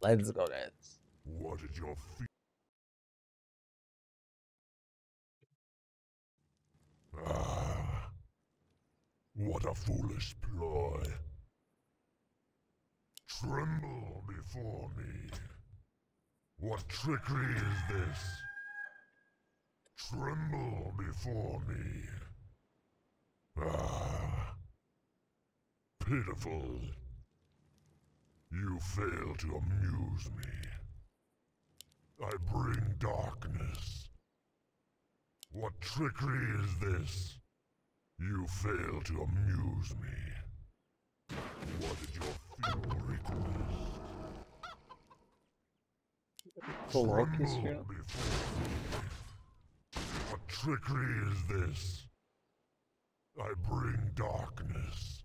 Let's go, Nets. What is your feet? Ah, what a foolish ploy. Tremble before me. What trickery is this? Tremble before me. Ah, pitiful. You fail to amuse me. I bring darkness. What trickery is this? You fail to amuse me. What did your fury request? Tremble before me. What trickery is this? I bring darkness.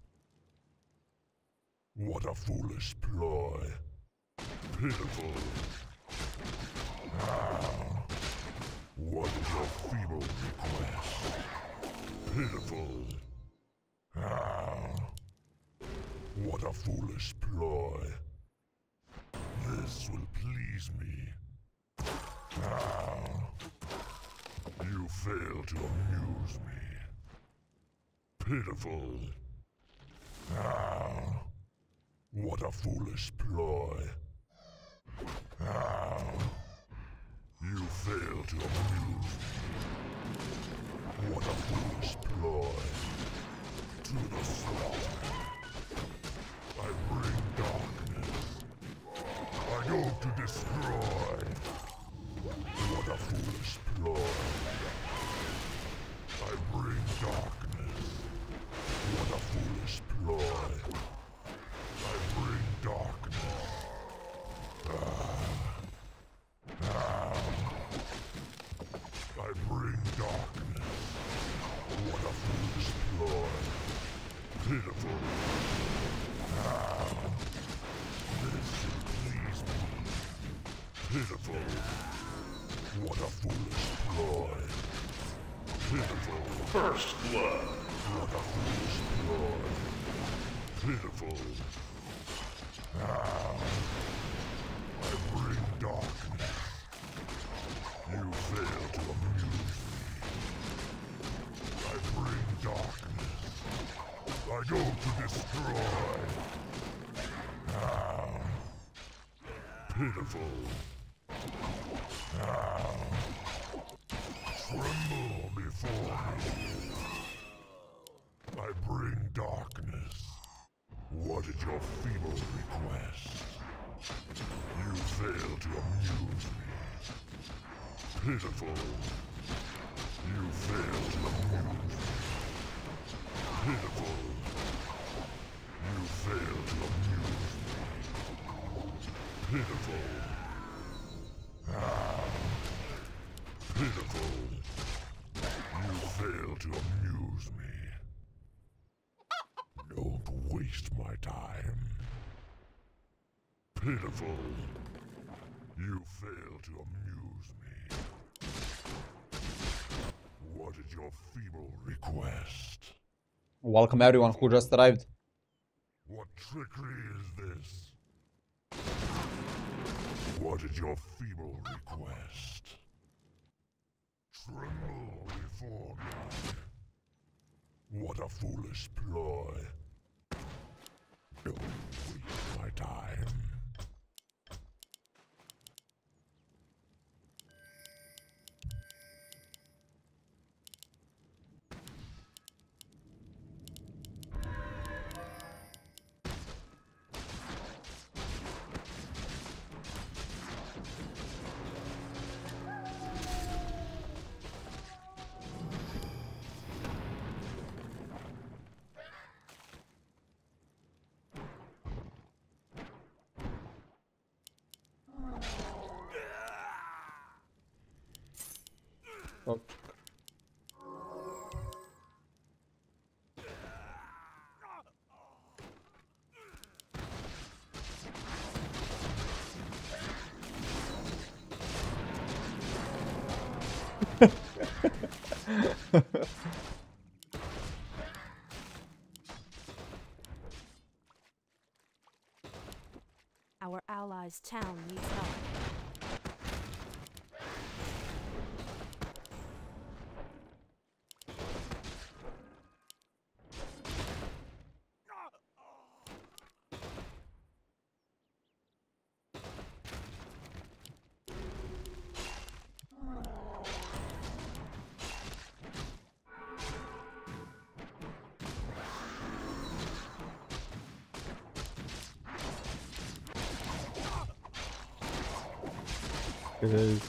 What a foolish ploy. Pitiful. Now, what is your feeble request? Pitiful. Now, what a foolish ploy. This will please me. Now, you fail to amuse me. Pitiful. Now, what a foolish ploy. How? You fail to amuse me. What a foolish ploy. To the slaughter. I bring darkness. I go to destroy. What a foolish ploy. I bring darkness. What a foolish ploy. I bring darkness. I bring darkness. What a foolish ploy. Pitiful. This should please me. Pitiful. What a foolish ploy. Pitiful. First blood. What a foolish ploy. Pitiful. Now, I bring darkness. You fail to amuse me. I bring darkness. I go to destroy. Now, pitiful. Now, tremble before me. I bring darkness. What is your feeble request? You fail to amuse me. Pitiful. You fail to amuse me. Pitiful. You fail to amuse me. Pitiful. Pitiful. You fail to amuse me. Don't waste my time. Pitiful. You fail to amuse me. What is your feeble request? Welcome everyone who just arrived. What trickery is this? What is your feeble request? Tremble before me. What a foolish ploy. Don't waste my time. Allies' town needs help. It is.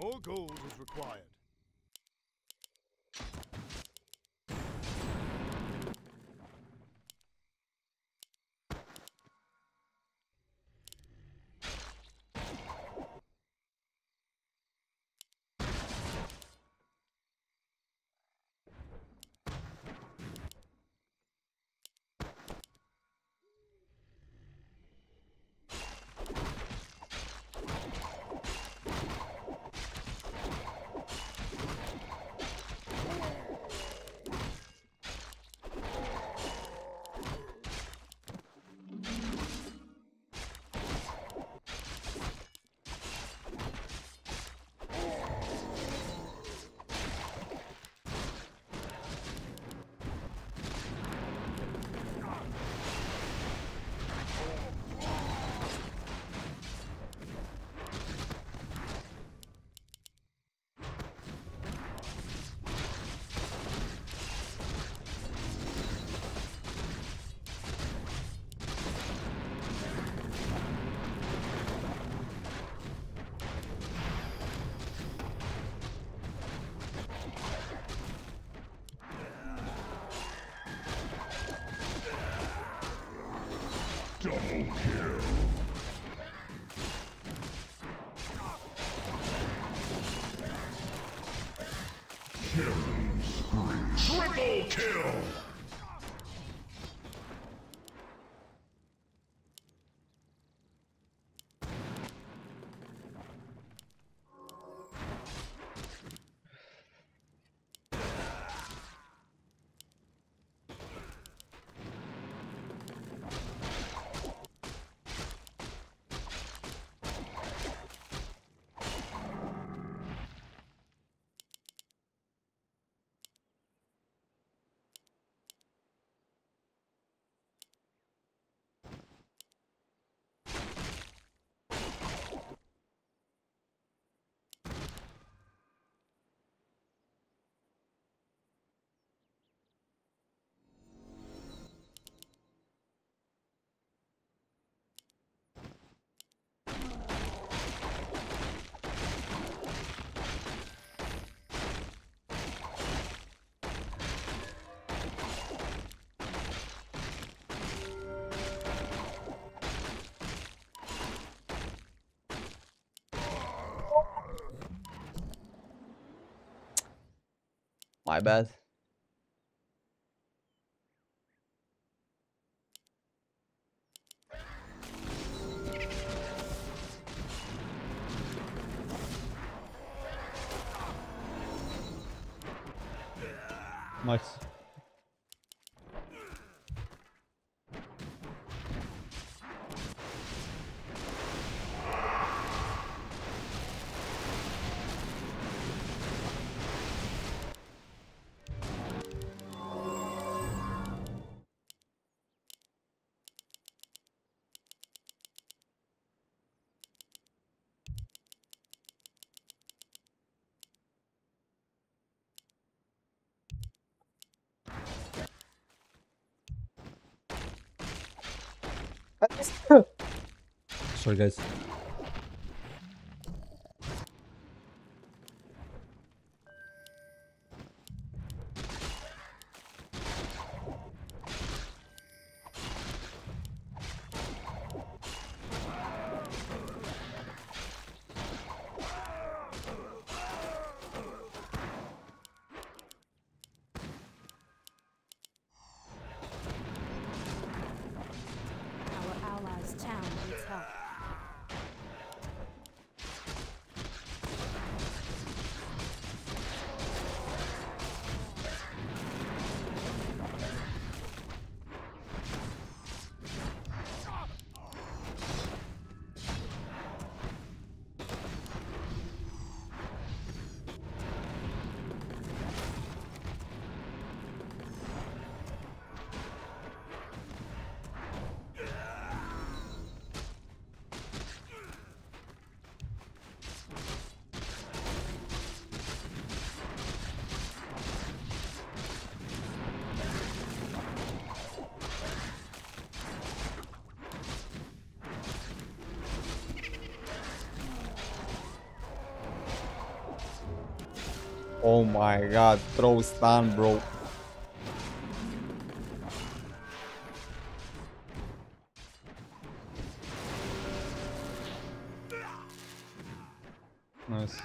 More gold is required. Kill! My bad. Nice. Sorry guys. Oh my god, throw stun, bro. Nice.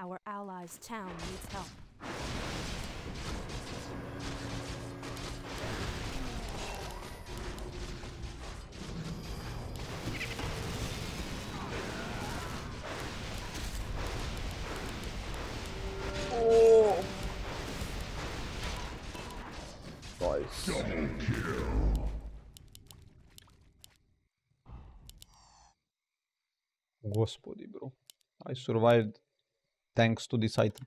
Our allies' town needs help. Oh. Nice. Double kill. Господи, bro. I survived. Thanks to this item.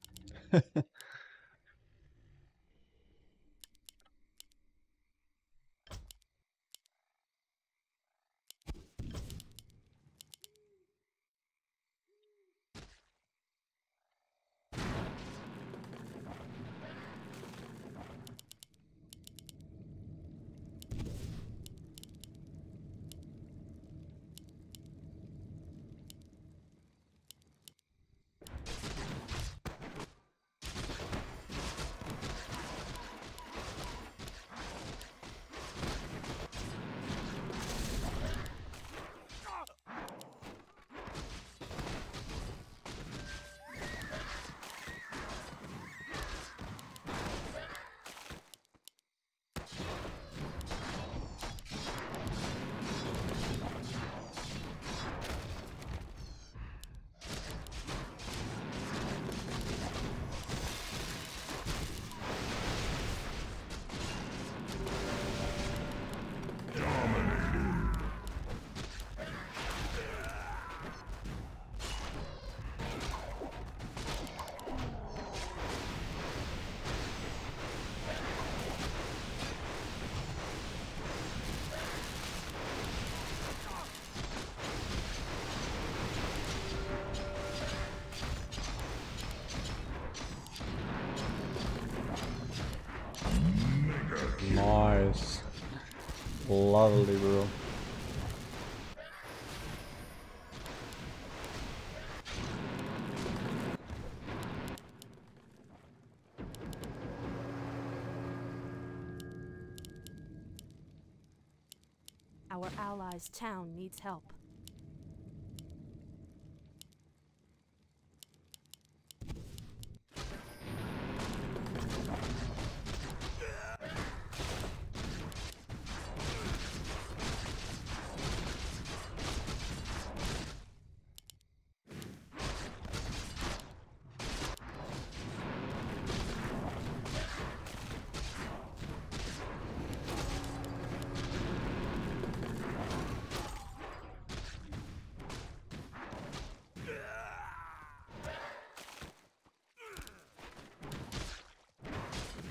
Nice. Lovely, bro. Our allies' town needs help.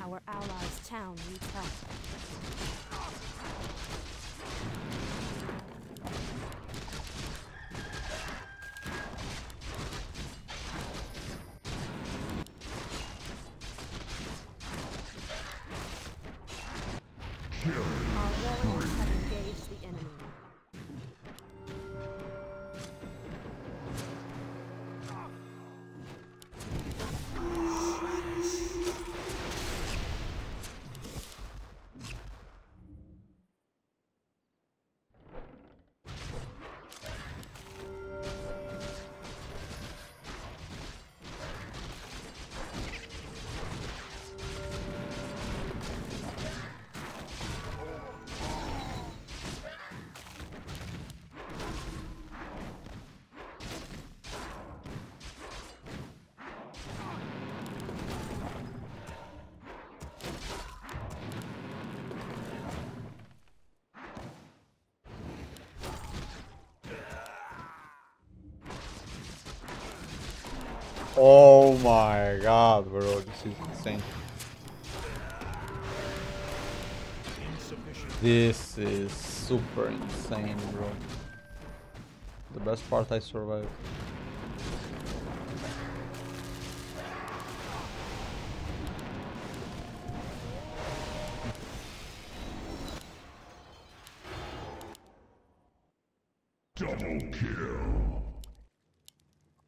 Our allies' town needs help. Our warriors have engaged the enemy. Oh my god, bro, this is insane. This is super insane, bro. The best part, I survived. Double kill.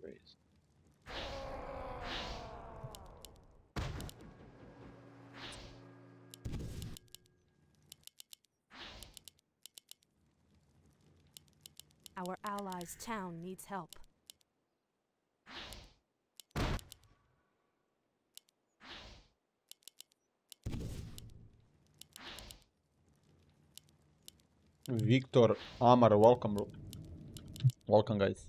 Crazy. Our allies' town needs help. Victor, Amar, welcome, bro. Welcome, guys.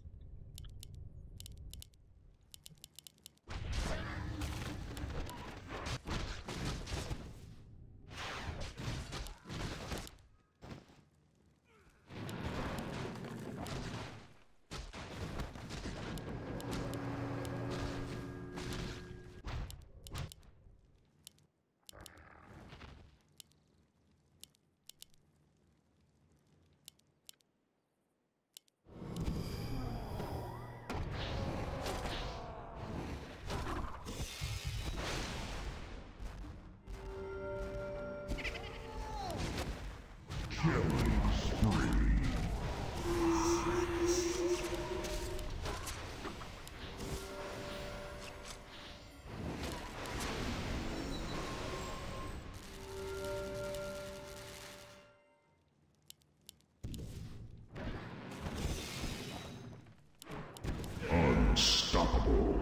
Unstoppable.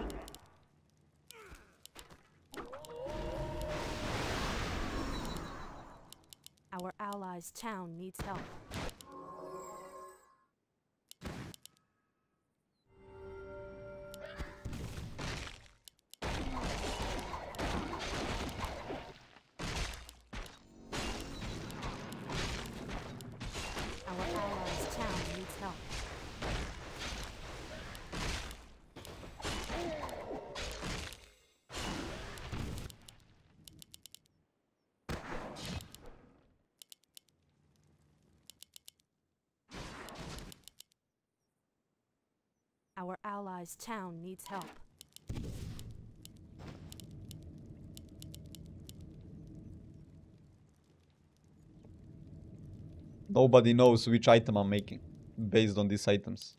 Our allies' town needs help. Our allies' town needs help. Our allies' town needs help. Nobody knows which item I'm making based on these items.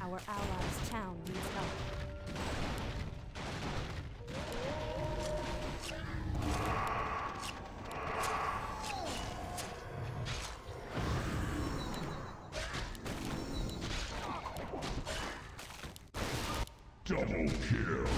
Our allies' town needs help. Double kill.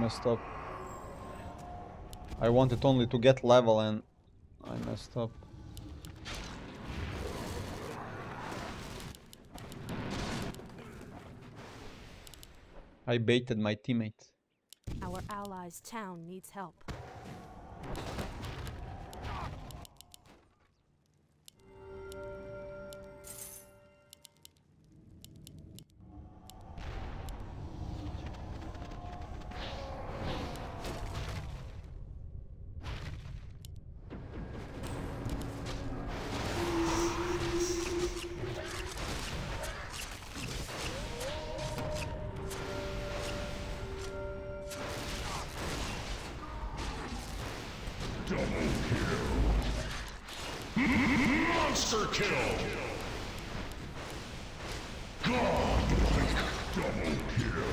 Messed up. I wanted only to get level and I messed up. I baited my teammate. Our allies' town needs help. Kill. Godlike double kill.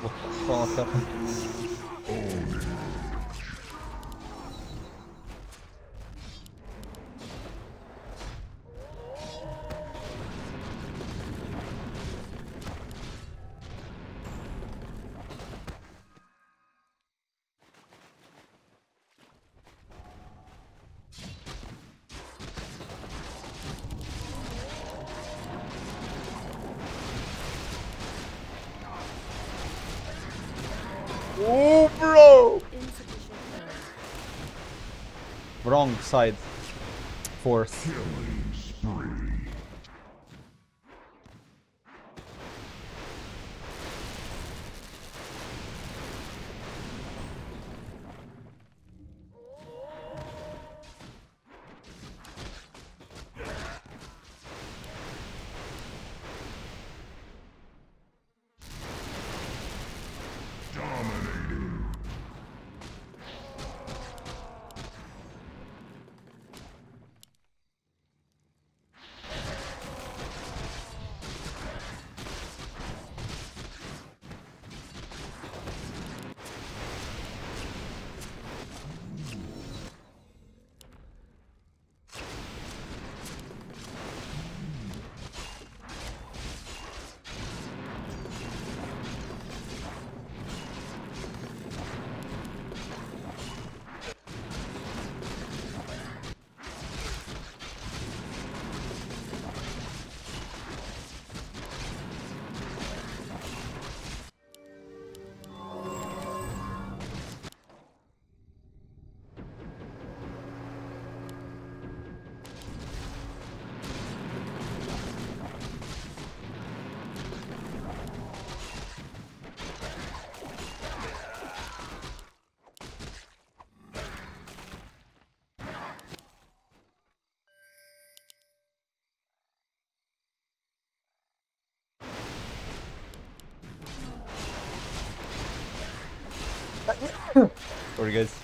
What the fuck happened? Oh, bro! Wrong side. Fourth. Sorry guys.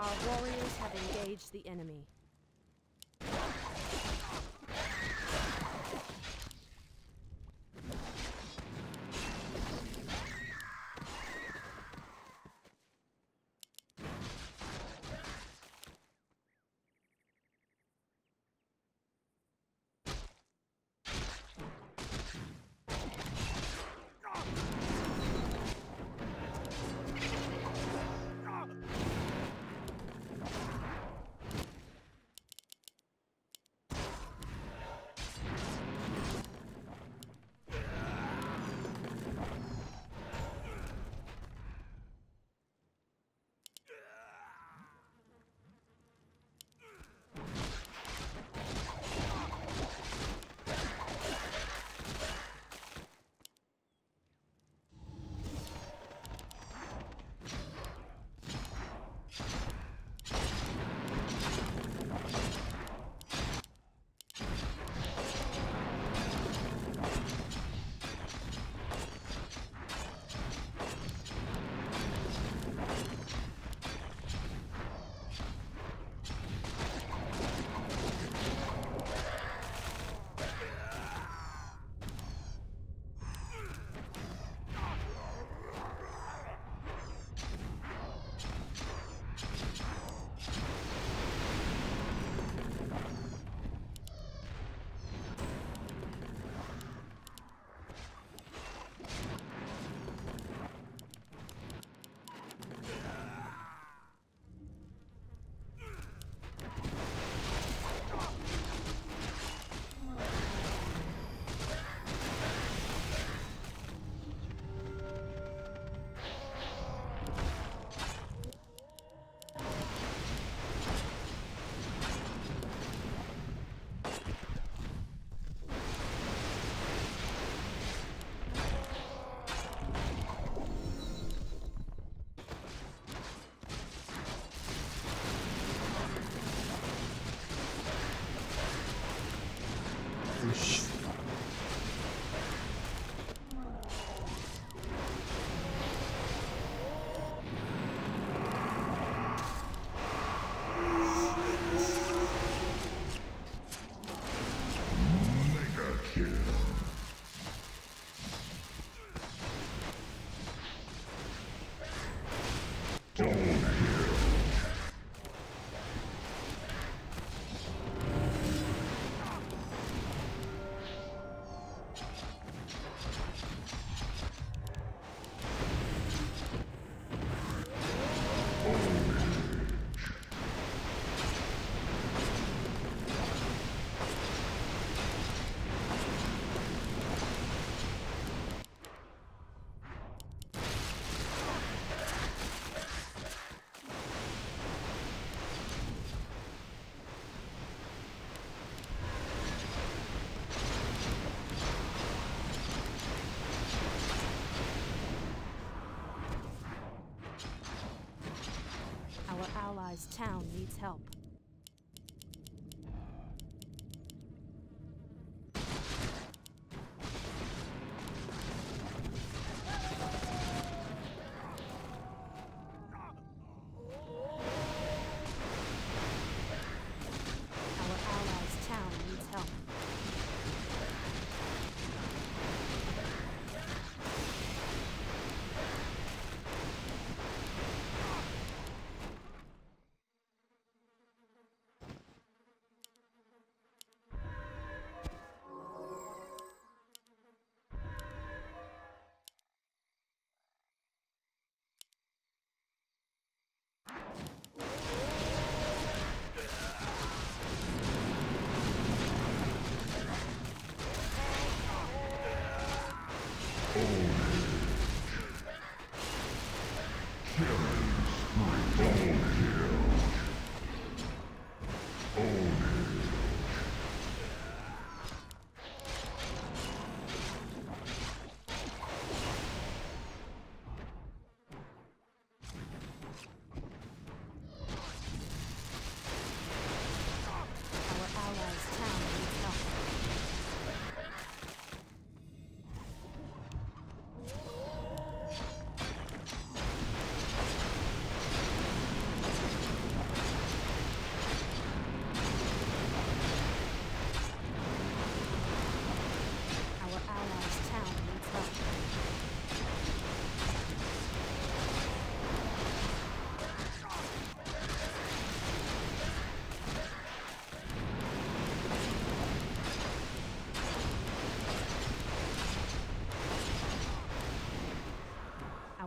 Our warriors have engaged the enemy. needs help.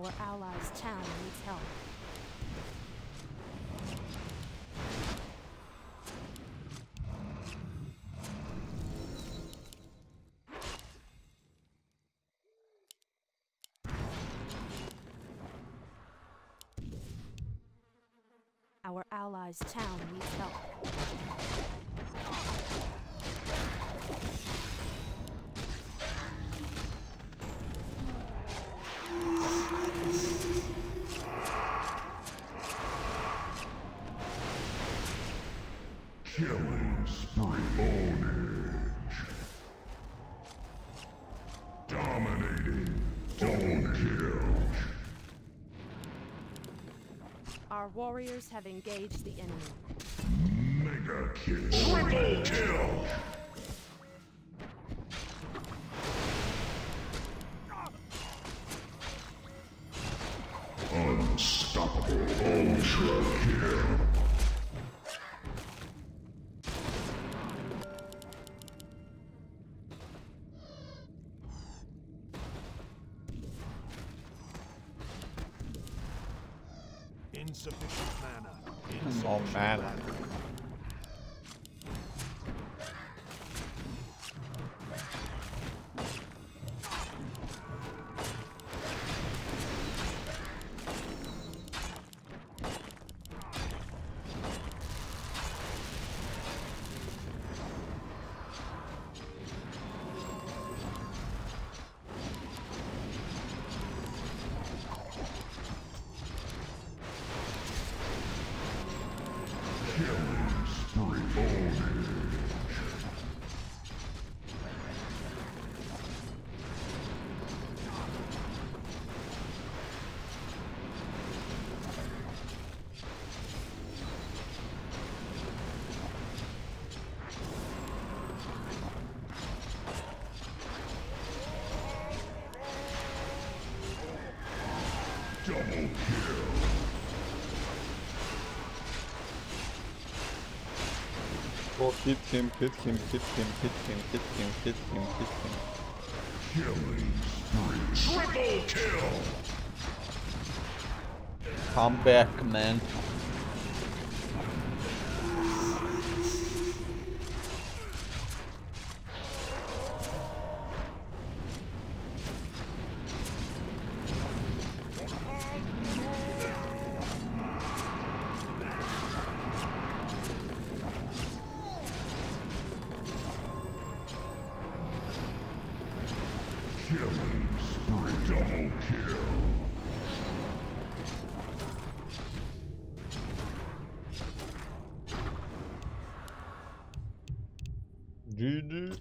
Our allies' town needs help. Our allies' town needs help. Killing spree. Ownage. Dominating. Don't kill. Our warriors have engaged the enemy. Mega kill. Triple kill. Unstoppable. Ultra kill. Insufficient mana. Insufficient mana. Double kill. Oh, hit him, hit him, hit him, hit him, hit him, hit him, hit him. Killing spree. Triple kill. Come back, man. Killing spree. Double kill. Düdü